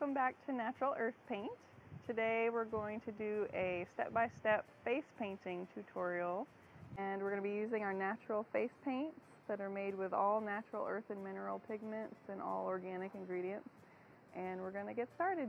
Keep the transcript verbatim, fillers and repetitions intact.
Welcome back to Natural Earth Paint. Today we're going to do a step-by-step face painting tutorial, and we're going to be using our natural face paints that are made with all natural earth and mineral pigments and all organic ingredients, and we're going to get started.